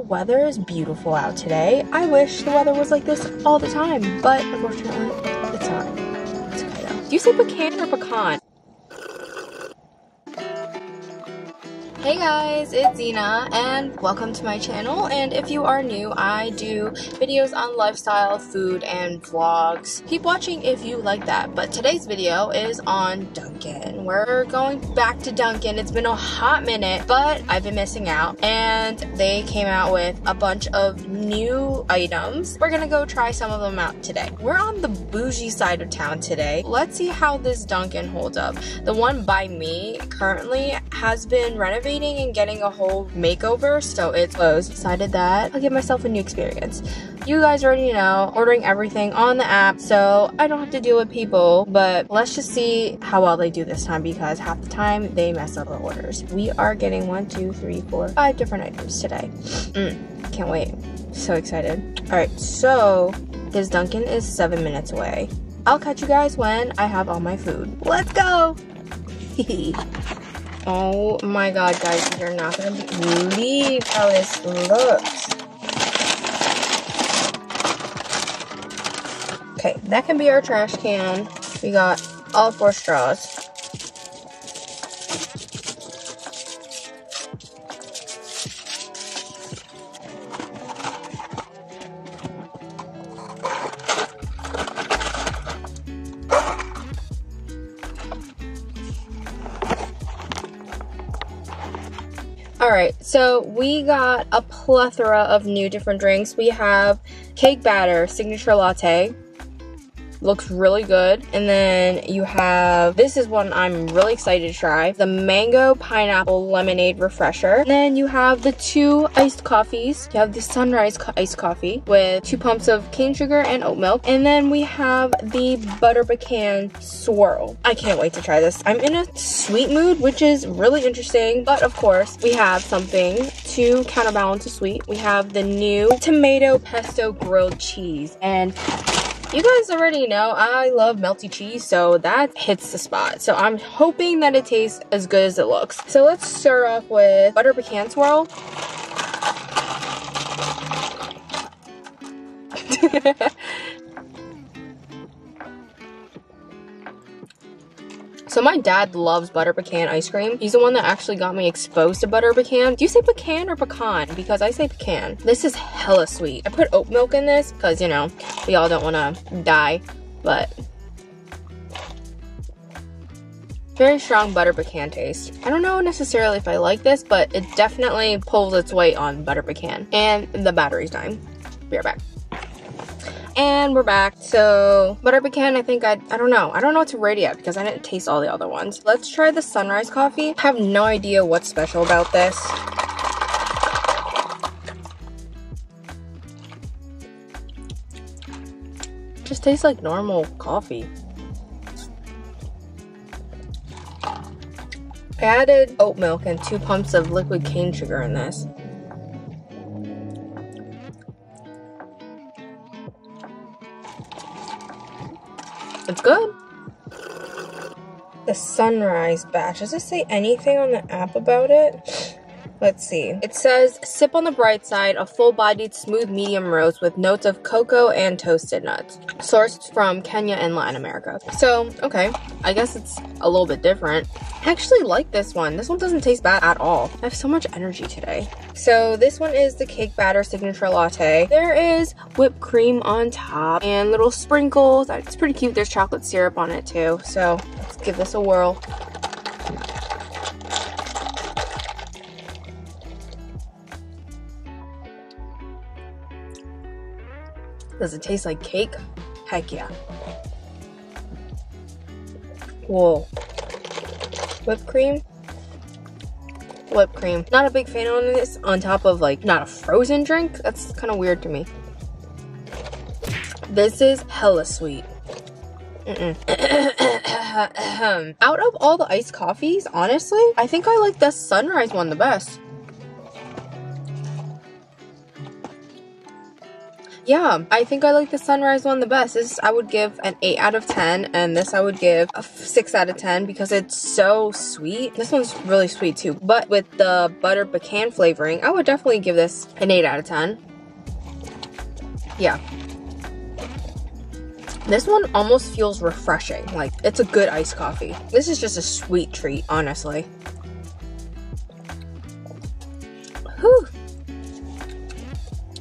The weather is beautiful out today. I wish the weather was like this all the time, but unfortunately, it's not. It's okay though. Do you say pecan or pecan? Hey guys, it's Xena and welcome to my channel. And if you are new, I do videos on lifestyle, food, and vlogs. Keep watching if you like that. But today's video is on Dunkin'. We're going back to Dunkin'. It's been a hot minute, but I've been missing out. And they came out with a bunch of new items. We're gonna go try some of them out today. We're on the bougie side of town today. Let's see how this Dunkin' holds up. The one by me currently has been renovated and getting a whole makeover, so it's closed. Decided that I'll give myself a new experience. You guys already know, ordering everything on the app, so I don't have to deal with people, but let's just see how well they do this time, because half the time they mess up our orders. We are getting 5 different items today. Can't wait, so excited. All right, so this Dunkin' is 7 minutes away. I'll catch you guys when I have all my food. Let's go. Oh my god, guys, you're not gonna believe how this looks. Okay, that can be our trash can. We got all 4 straws. Alright, so we got a plethora of new different drinks. We have cake batter, signature latte. Looks really good. And then you have, this is one I'm really excited to try, the mango pineapple lemonade refresher. And then you have the 2 iced coffees. You have the sunrise iced coffee with 2 pumps of cane sugar and oat milk. And then we have the butter pecan swirl. I can't wait to try this. I'm in a sweet mood, which is really interesting. But of course, we have something to counterbalance the sweet. We have the new tomato pesto grilled cheese. And you guys already know I love melty cheese, so that hits the spot. So I'm hoping that it tastes as good as it looks. So let's start off with butter pecan swirl. So my dad loves butter pecan ice cream. He's the one that actually got me exposed to butter pecan. Do you say pecan or pecan? Because I say pecan. This is hella sweet. I put oat milk in this because, you know, we all don't want to die, but very strong butter pecan taste. I don't know necessarily if I like this, but it definitely pulls its weight on butter pecan. And the battery's dying. Be right back. And we're back. So butter pecan, I think I don't know. I don't know what to rate yet because I didn't taste all the other ones. Let's try the sunrise coffee. I have no idea what's special about this. It just tastes like normal coffee. I added oat milk and 2 pumps of liquid cane sugar in this. It's good. The sunrise batch. Does it say anything on the app about it? Let's see. It says, sip on the bright side, a full-bodied, smooth medium roast with notes of cocoa and toasted nuts. Sourced from Kenya and Latin America. So, okay. I guess it's a little bit different. I actually like this one. This one doesn't taste bad at all. I have so much energy today. So this one is the cake batter signature latte. There is whipped cream on top and little sprinkles. It's pretty cute. There's chocolate syrup on it too. So let's give this a whirl. Does it taste like cake? Heck yeah. Whoa. Whipped cream. Not a big fan on this, on top of like not a frozen drink. That's kind of weird to me. This is hella sweet. Out of all the iced coffees, honestly, I think I like the sunrise one the best. yeah, I think I like the sunrise one the best. This I would give an 8 out of 10, and this I would give a 6 out of 10 because it's so sweet. This one's really sweet too, but with the butter pecan flavoring, I would definitely give this an 8 out of 10. Yeah. This one almost feels refreshing. Like, it's a good iced coffee. This is just a sweet treat, honestly. Whew.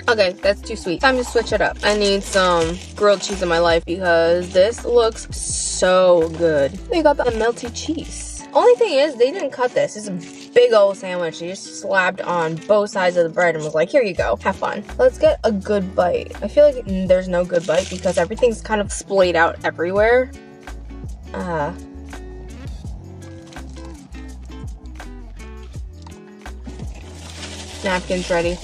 Okay, that's too sweet. Time to switch it up. I need some grilled cheese in my life because this looks so good. We got the melty cheese. Only thing is, they didn't cut this. It's a big old sandwich. They just slapped on both sides of the bread and was like, here you go, have fun. Let's get a good bite. I feel like there's no good bite because everything's kind of splayed out everywhere. Napkins ready.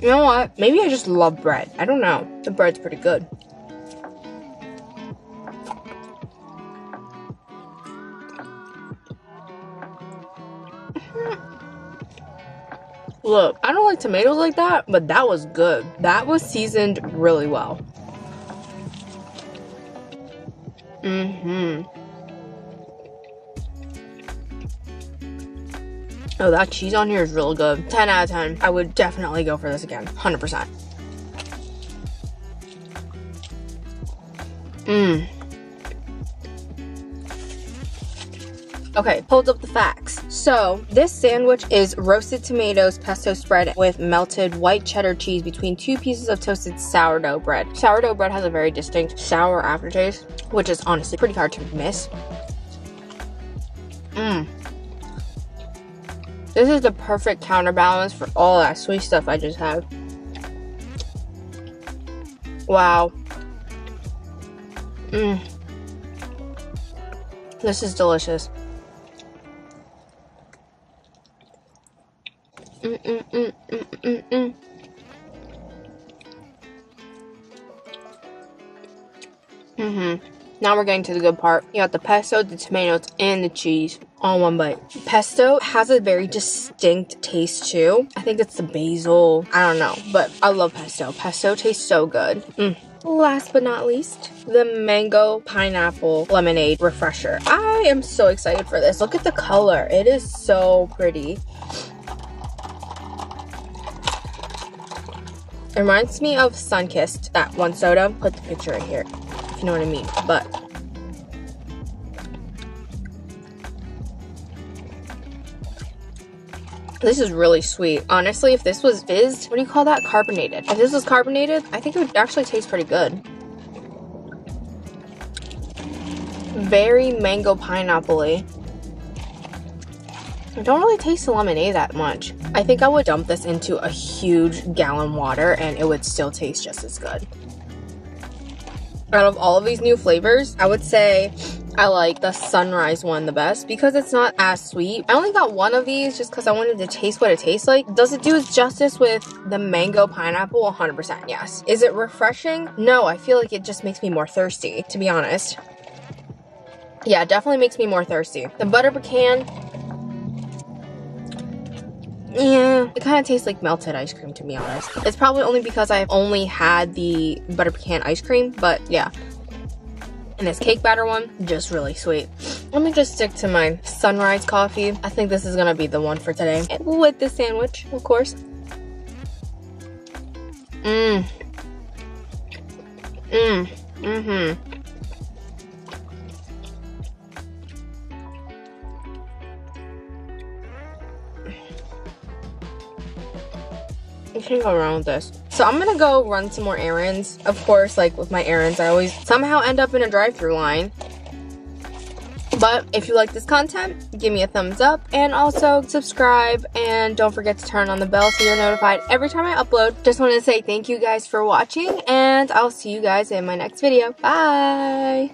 You know what? Maybe I just love bread. I don't know. The bread's pretty good. Look, I don't like tomatoes like that, but that was good. That was seasoned really well. Oh, that cheese on here is really good. 10 out of 10. I would definitely go for this again. 100%. Okay, pulled up the facts. So, this sandwich is roasted tomatoes pesto spread with melted white cheddar cheese between two pieces of toasted sourdough bread. Sourdough bread has a very distinct sour aftertaste, which is honestly pretty hard to miss. This is the perfect counterbalance for all that sweet stuff I just had. Wow. This is delicious. Now we're getting to the good part. You got the pesto, the tomatoes, and the cheese all one bite. Pesto has a very distinct taste too. I think it's the basil. I don't know, but I love pesto. Pesto tastes so good. Last but not least, the mango pineapple lemonade refresher. I am so excited for this. Look at the color. It is so pretty. It reminds me of Sunkissed, that one soda. Put the picture right here, if you know what I mean, but. This is really sweet. Honestly, if this was fizzed, what do you call that? Carbonated. If this was carbonated, I think it would actually taste pretty good. Very mango pineapple-y. I don't really taste the lemonade that much. I think I would dump this into a huge gallon water and it would still taste just as good. Out of all of these new flavors, I would say I like the sunrise one the best because it's not as sweet. I only got one of these just because I wanted to taste what it tastes like. Does it do its justice with the mango pineapple? 100% yes. Is it refreshing? No, I feel like it just makes me more thirsty, to be honest. Yeah, it definitely makes me more thirsty. The butter pecan, yeah, it kind of tastes like melted ice cream, to be honest. It's probably only because I've only had the butter pecan ice cream, but yeah. And this cake batter one, just really sweet. Let me just stick to my sunrise coffee. I think this is gonna be the one for today. And with the sandwich, of course. You can't go wrong with this. So I'm gonna go run some more errands. Of course, like with my errands, I always somehow end up in a drive-through line. But if you like this content, give me a thumbs up and also subscribe, and don't forget to turn on the bell so you're notified every time I upload. Just wanted to say thank you guys for watching, and I'll see you guys in my next video. Bye!